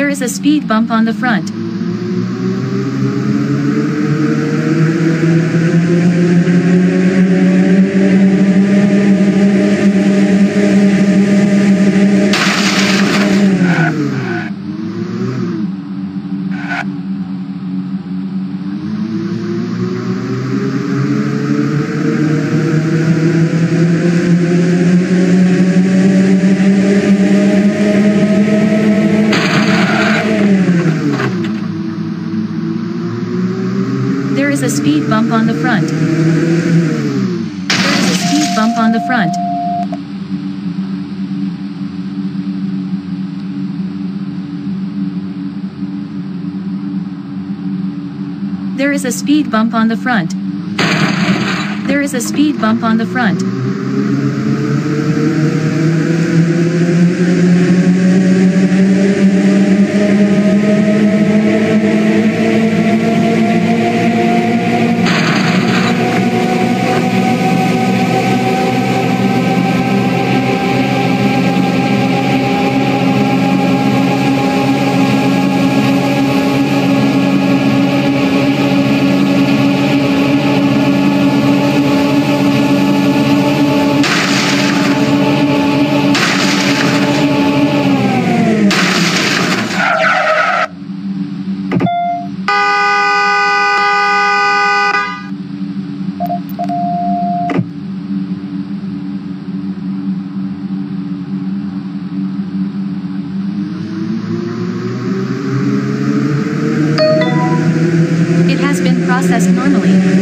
There is a speed bump on the front. On the front. There is a speed bump on the front. There is a speed bump on the front. There is a speed bump on the front. Normally.